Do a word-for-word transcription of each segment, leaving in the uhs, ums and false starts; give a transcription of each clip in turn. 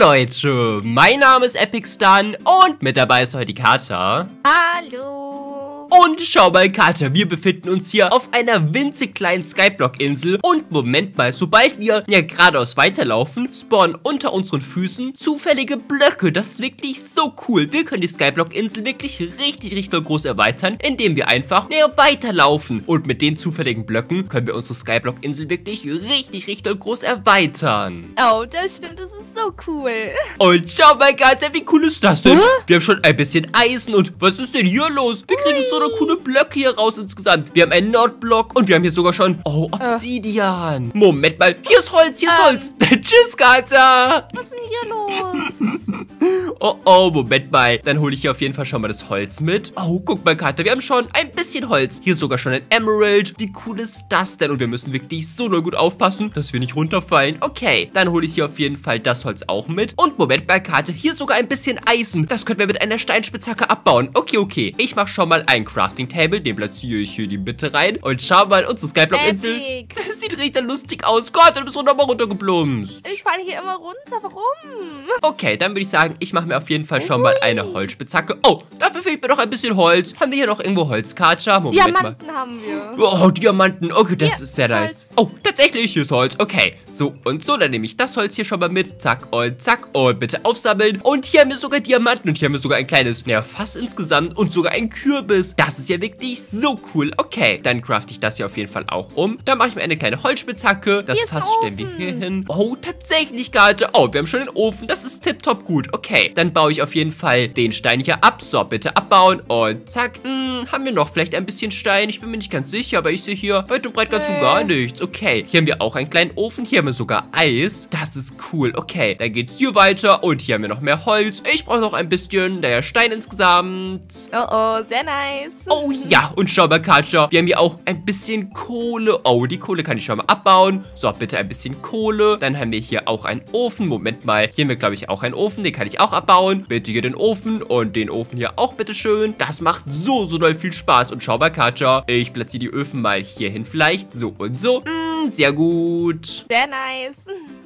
Leute, mein Name ist EpicStun und mit dabei ist heute die Katha. Hallo. Und schau mal, Katha, wir befinden uns hier auf einer winzig kleinen Skyblock-Insel. Und Moment mal, sobald wir ja geradeaus weiterlaufen, spawnen unter unseren Füßen zufällige Blöcke. Das ist wirklich so cool. Wir können die Skyblock-Insel wirklich richtig, richtig groß erweitern, indem wir einfach näher weiterlaufen. Und mit den zufälligen Blöcken können wir unsere Skyblock-Insel wirklich richtig, richtig groß erweitern. Oh, das stimmt. Das ist so cool. Und schau mal, Katha, wie cool ist das denn? Hä? Wir haben schon ein bisschen Eisen und was ist denn hier los? Wir kriegen so eine coole Blöcke hier raus insgesamt. Wir haben einen Nordblock und wir haben hier sogar schon... Oh, Obsidian. Äh. Moment mal. Hier ist Holz, hier ist ähm. Holz. Tschüss, Katha. Was ist denn hier los? Oh, oh, Moment mal. Dann hole ich hier auf jeden Fall schon mal das Holz mit. Oh, guck mal, Katha, wir haben schon ein bisschen Holz. Hier ist sogar schon ein Emerald. Wie cool ist das denn? Und wir müssen wirklich so nur gut aufpassen, dass wir nicht runterfallen. Okay, dann hole ich hier auf jeden Fall das Holz auch mit. Und Moment mal, Katha, hier ist sogar ein bisschen Eisen. Das können wir mit einer Steinspitzhacke abbauen. Okay, okay. Ich mache schon mal ein Crafting Table. Den platziere ich hier in die Mitte rein. Und schau mal, unsere Skyblock-Insel. Das sieht richtig lustig aus. Gott, du bist nochmal runtergeplumst. Ich falle hier immer runter. Warum? Okay, dann würde ich sagen, ich mache mir auf jeden Fall schon Ui. mal eine Holzspitzhacke. Oh, dafür fehlt mir noch ein bisschen Holz. Haben wir hier noch irgendwo Holz, Katha? Moment Diamanten mal. haben wir. Oh, Diamanten. Okay, das hier ist sehr nice. Oh, tatsächlich, hier ist Holz. Okay. So und so, dann nehme ich das Holz hier schon mal mit. Zack und zack und bitte aufsammeln. Und hier haben wir sogar Diamanten und hier haben wir sogar ein kleines, naja, Fass insgesamt und sogar ein Kürbis. Das ist ja wirklich so cool. Okay, dann crafte ich das hier auf jeden Fall auch um. Dann mache ich mir eine kleine Holzspitzhacke. Das Fass stellen wir hier hin. Oh, tatsächlich, Katha. Oh, wir haben schon den Ofen. Das ist tipptopp gut. Okay, dann baue ich auf jeden Fall den Stein hier ab. So, bitte abbauen und zack. Hm, haben wir noch vielleicht ein bisschen Stein? Ich bin mir nicht ganz sicher, aber ich sehe hier weit und breit ganz so gar nichts. Okay, hier haben wir auch einen kleinen Ofen. Hier haben wir sogar Eis. Das ist cool. Okay, dann geht's hier weiter und hier haben wir noch mehr Holz. Ich brauche noch ein bisschen, naja, Stein insgesamt. Oh, oh, sehr nice. Oh, ja, und schau mal, Katha, wir haben hier auch ein bisschen Kohle. Oh, die Kohle kann ich schon mal abbauen. So, bitte ein bisschen Kohle. Dann haben wir hier auch einen Ofen. Moment mal, hier haben wir, glaube ich, auch einen Ofen. Den kann ich auch abbauen. Bitte hier den Ofen und den Ofen hier auch, bitteschön. Das macht so, so doll viel Spaß. Und schau mal, Katha, ich platziere die Öfen mal hier hin vielleicht. So und so. Mm, sehr gut. Sehr nice.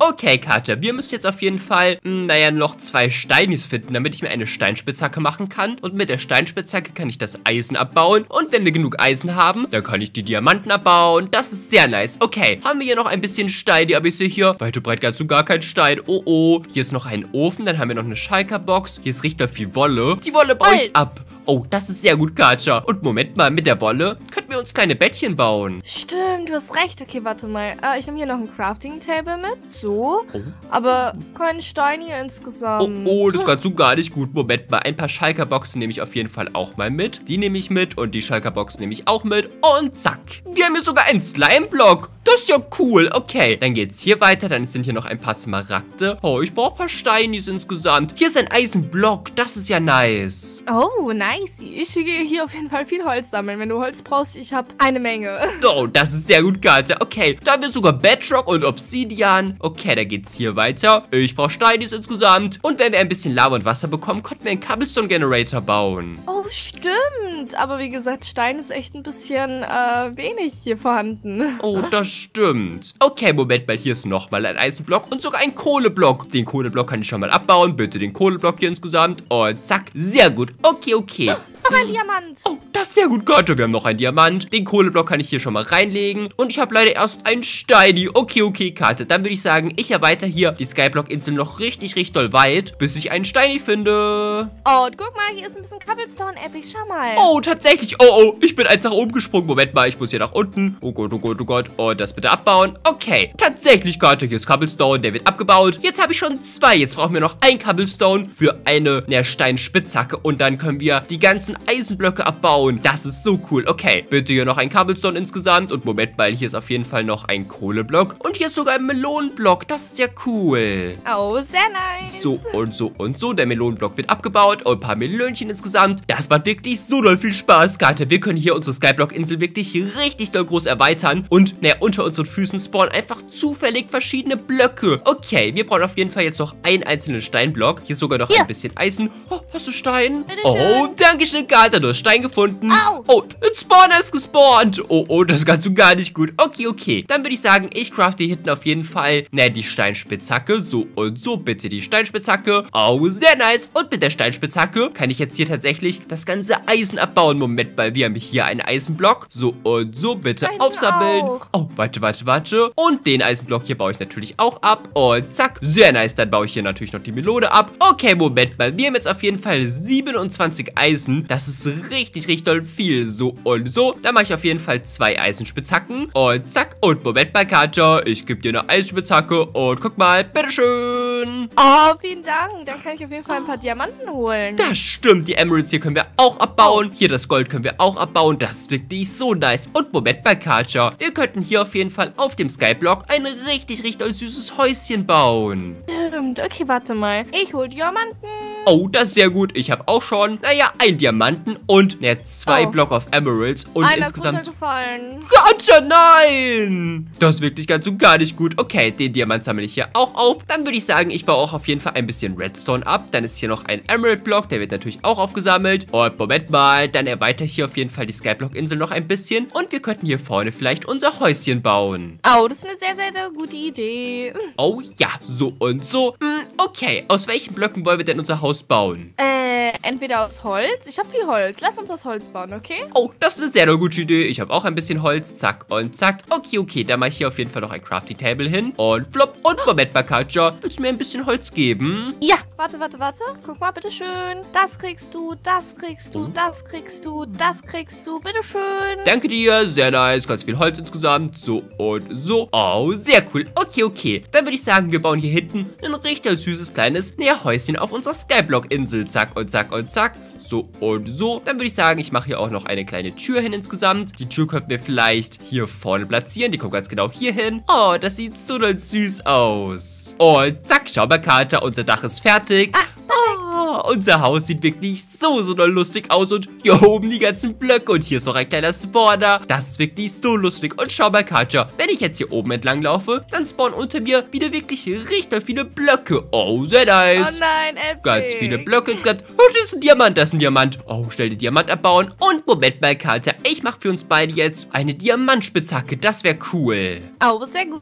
Okay, Katha, wir müssen jetzt auf jeden Fall, naja, noch zwei Steinis finden, damit ich mir eine Steinspitzhacke machen kann. Und mit der Steinspitzhacke kann ich das Eisen abbauen. Und wenn wir genug Eisen haben, dann kann ich die Diamanten abbauen. Das ist sehr nice. Okay, haben wir hier noch ein bisschen Steine, aber ich sehe hier weit und breit ganz und gar kein Stein. Oh, oh. Hier ist noch ein Ofen, dann haben wir noch eine Schalkerbox. Hier ist richtig viel Wolle. Die Wolle baue ich ab. Oh, das ist sehr gut, Katha. Und Moment mal, mit der Wolle könnten wir uns kleine Bettchen bauen. Stimmt, du hast recht. Okay, warte mal. Äh, ich nehme hier noch ein Crafting-Table mit. So. Oh. Aber kein Stein hier insgesamt. Oh, oh, das ist ganz so gar nicht gut. Moment mal, ein paar Schalkerboxen nehme ich auf jeden Fall auch mal mit. Die nehme ich mit und die Schalkerboxen nehme ich auch mit. Und zack. Wir haben hier sogar einen Slime-Block. Das ist ja cool. Okay, dann geht's hier weiter. Dann sind hier noch ein paar Smaragde. Oh, ich brauche ein paar Steinis insgesamt. Hier ist ein Eisenblock. Das ist ja nice. Oh, nice. Ich gehe hier auf jeden Fall viel Holz sammeln. Wenn du Holz brauchst, ich habe eine Menge. Oh, das ist sehr gut, Katha. Okay, da haben wir sogar Bedrock und Obsidian. Okay, da geht's hier weiter. Ich brauche Steinis insgesamt. Und wenn wir ein bisschen Lava und Wasser bekommen, konnten wir einen Cobblestone-Generator bauen. Oh, stimmt. Aber wie gesagt, Stein ist echt ein bisschen äh, wenig hier vorhanden. Oh, das stimmt. Okay, Moment mal. Hier ist nochmal ein Eisenblock und sogar ein Kohleblock. Den Kohleblock kann ich schon mal abbauen. Bitte den Kohleblock hier insgesamt. Und zack. Sehr gut. Okay, okay. Noch ein Diamant. Oh, das ist sehr gut, Katha. Wir haben noch einen Diamant. Den Kohleblock kann ich hier schon mal reinlegen. Und ich habe leider erst einen Steini. Okay, okay, Katha. Dann würde ich sagen, ich erweitere hier die Skyblock-Insel noch richtig, richtig doll weit, bis ich einen Steini finde. Oh, und guck mal, hier ist ein bisschen Cobblestone-Epic. Schau mal. Oh, tatsächlich. Oh, oh, ich bin eins nach oben gesprungen. Moment mal, ich muss hier nach unten. Oh Gott, oh Gott, oh Gott. Und das bitte abbauen. Okay, tatsächlich, Katha. Hier ist Cobblestone. Der wird abgebaut. Jetzt habe ich schon zwei. Jetzt brauchen wir noch ein Cobblestone für eine ja, Steinspitzhacke. Und dann können wir die ganzen Eisenblöcke abbauen. Das ist so cool. Okay, bitte hier noch ein Cobblestone insgesamt. Und Moment mal, hier ist auf jeden Fall noch ein Kohleblock. Und hier ist sogar ein Melonenblock. Das ist ja cool. Oh, sehr nice. So und so und so. Der Melonenblock wird abgebaut. Und ein paar Melönchen insgesamt. Das macht wirklich so doll viel Spaß, Katha. Wir können hier unsere Skyblock-Insel wirklich richtig doll groß erweitern. Und, naja, unter unseren Füßen spawnen einfach zufällig verschiedene Blöcke. Okay, wir brauchen auf jeden Fall jetzt noch einen einzelnen Steinblock. Hier ist sogar noch hier ein bisschen Eisen. Oh, hast du Stein? Bitte schön. Oh, danke schön, Regal, da nur Stein gefunden. Au. Oh, ein Spawner ist gespawnt. Oh, oh, das ist ganz und gar nicht gut. Okay, okay. Dann würde ich sagen, ich crafte hier hinten auf jeden Fall, ne, die Steinspitzhacke. So und so, bitte die Steinspitzhacke. Oh, sehr nice. Und mit der Steinspitzhacke kann ich jetzt hier tatsächlich das ganze Eisen abbauen. Moment mal, wir haben hier einen Eisenblock. So und so, bitte einen aufsammeln. Auch. Oh, warte, warte, warte. Und den Eisenblock hier baue ich natürlich auch ab. Und zack, sehr nice. Dann baue ich hier natürlich noch die Melone ab. Okay, Moment mal, wir haben jetzt auf jeden Fall siebenundzwanzig Eisen. Das ist richtig, richtig doll viel. So und so. Dann mache ich auf jeden Fall zwei Eisenspitzhacken. Und zack. Und Moment mal, Katha, ich gebe dir eine Eisenspitzhacke. Und guck mal, bitteschön. Oh, vielen Dank. Dann kann ich auf jeden Fall ein paar Diamanten holen. Das stimmt. Die Emeralds hier können wir auch abbauen. Hier das Gold können wir auch abbauen. Das ist wirklich so nice. Und Moment mal, Katha, wir könnten hier auf jeden Fall auf dem Skyblock ein richtig, richtig doll süßes Häuschen bauen. Stimmt. Okay, warte mal. Ich hole Diamanten. Oh, das ist sehr gut. Ich habe auch schon, naja, ein Diamanten und ne, zwei oh. Block of Emeralds. Und einer insgesamt... ist runtergefallen. Gott, nein! Das ist wirklich ganz und gar nicht gut. Okay, den Diamant sammle ich hier auch auf. Dann würde ich sagen, ich baue auch auf jeden Fall ein bisschen Redstone ab. Dann ist hier noch ein Emerald-Block. Der wird natürlich auch aufgesammelt. Und Moment mal, dann erweitere ich hier auf jeden Fall die Skyblock-Insel noch ein bisschen. Und wir könnten hier vorne vielleicht unser Häuschen bauen. Oh, das ist eine sehr, sehr, sehr gute Idee. Oh ja, so und so. Okay, aus welchen Blöcken wollen wir denn unser Haus bauen? Äh, entweder aus Holz. Ich habe viel Holz. Lass uns das Holz bauen, okay? Oh, das ist eine sehr gute Idee. Ich habe auch ein bisschen Holz. Zack und zack. Okay, okay. Dann mache ich hier auf jeden Fall noch ein Crafting Table hin. Und flop. Und Robettbacca, willst du mir ein bisschen Holz geben? Ja. Warte, warte, warte. Guck mal, bitteschön. Das kriegst du, das kriegst du, das kriegst du, das kriegst du. Bitteschön. Danke dir. Sehr nice. Ganz viel Holz insgesamt. So und so. Oh, sehr cool. Okay, okay. Dann würde ich sagen, wir bauen hier hinten ein richtig süßes kleines Nährhäuschen auf unserer Skyblock-Insel. Zack und zack und zack. So und so. Dann würde ich sagen, ich mache hier auch noch eine kleine Tür hin insgesamt. Die Tür könnten wir vielleicht hier vorne platzieren. Die kommt ganz genau hier hin. Oh, das sieht so doll süß aus. Und zack, schau mal, Katha, unser Dach ist fertig. Ah, oh, unser Haus sieht wirklich so, so doll lustig aus. Und hier oben die ganzen Blöcke. Und hier ist noch ein kleiner Spawner. Das ist wirklich so lustig. Und schau mal, Katha, wenn ich jetzt hier oben entlang laufe, dann spawnen unter mir wieder wirklich richtig viele Blöcke. Oh, sehr nice. Oh nein, epic. Ganz viele Blöcke insgesamt. Oh, das ist ein Diamant, das ein Diamant. Oh, schnell den Diamant abbauen. Und Moment mal, Katha, ich mache für uns beide jetzt eine Diamantspitzhacke. Das wäre cool. Oh, sehr gut.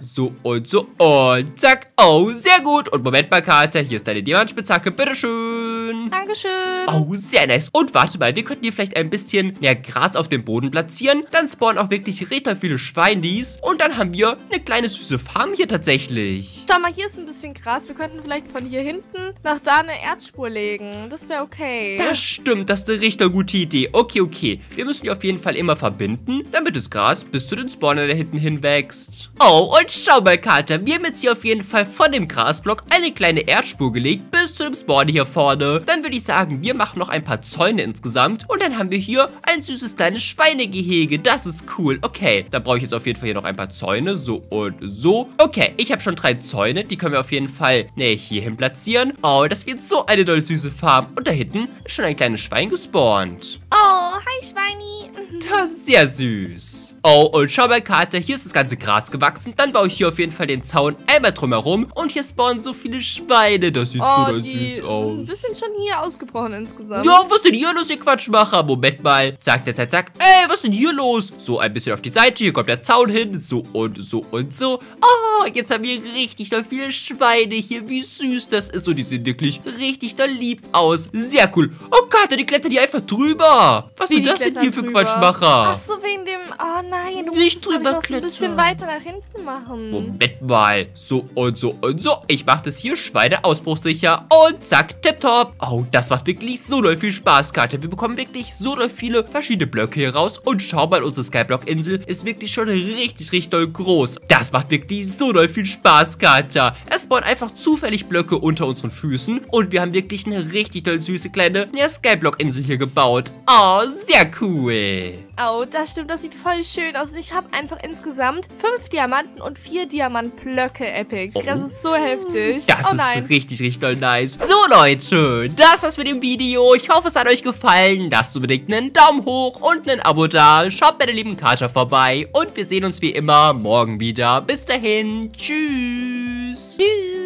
So und so und zack. Oh, sehr gut. Und Moment mal, Katha, hier ist deine Diamantspitzhacke. Bitteschön. Dankeschön. Oh, sehr nice. Und warte mal, wir könnten hier vielleicht ein bisschen mehr Gras auf dem Boden platzieren. Dann spawnen auch wirklich richtig viele Schweinis. Und dann haben wir eine kleine süße Farm hier tatsächlich. Schau mal, hier ist ein bisschen Gras. Wir könnten vielleicht von hier hinten nach da eine Erzspur legen. Das wäre okay. Das stimmt, das ist eine richtig gute Idee. Okay, okay. Wir müssen die auf jeden Fall immer verbinden, damit das Gras bis zu den Spawnern da hinten hin wächst. Oh, und schau mal, Katha. Wir haben jetzt hier auf jeden Fall von dem Grasblock eine kleine Erdspur gelegt bis zu dem Spawner hier vorne. Dann würde ich sagen, wir machen noch ein paar Zäune insgesamt. Und dann haben wir hier ein süßes kleines Schweinegehege. Das ist cool. Okay, dann brauche ich jetzt auf jeden Fall hier noch ein paar Zäune. So und so. Okay, ich habe schon drei Zäune. Die können wir auf jeden Fall, ne, hier hin platzieren. Oh, das wird so eine doll süße Farm. Und da hinten ist schon ein kleines Schwein gespawnt. Oh, hi Schweini. Das ist sehr süß. Oh, und schau mal, Katha, hier ist das ganze Gras gewachsen. Dann baue ich hier auf jeden Fall den Zaun einmal drumherum. Und hier spawnen so viele Schweine. Das sieht oh, so süß aus. Ein bisschen schon hier ausgebrochen insgesamt. Ja, was ist denn hier los, ihr Quatschmacher? Moment mal. Zack, zack, zack, zack. Ey, was ist denn hier los? So, ein bisschen auf die Seite. Hier kommt der Zaun hin. So und so und so. Oh, jetzt haben wir richtig doll viele Schweine hier. Wie süß das ist. Und die sehen wirklich richtig doll lieb aus. Sehr cool. Oh, Katha, die klettern hier einfach drüber. Was ist das denn hier für Quatschmacher? Ach so, wegen dem... Oh nein, du musst es ein bisschen weiter nach hinten machen. Moment mal. So und so und so. Ich mache das hier schweineausbruchsicher. Und zack, tipptopp. Oh, das macht wirklich so doll viel Spaß, Katha. Wir bekommen wirklich so doll viele verschiedene Blöcke hier raus. Und schau mal, unsere Skyblock-Insel ist wirklich schon richtig, richtig doll groß. Das macht wirklich so doll viel Spaß, Katha. Es spawnen einfach zufällig Blöcke unter unseren Füßen. Und wir haben wirklich eine richtig doll süße kleine Skyblock-Insel hier gebaut. Oh, sehr cool. Oh, das stimmt. Das sieht voll schön aus. Ich habe einfach insgesamt fünf Diamanten und vier Diamantblöcke, Epic. Oh. Das ist so heftig. Das oh, ist nein. richtig, richtig doll nice. So, Leute, das war's mit dem Video. Ich hoffe, es hat euch gefallen. Lasst unbedingt einen Daumen hoch und einen Abo da. Schaut bei der lieben Katha vorbei. Und wir sehen uns wie immer morgen wieder. Bis dahin. Tschüss. Tschüss.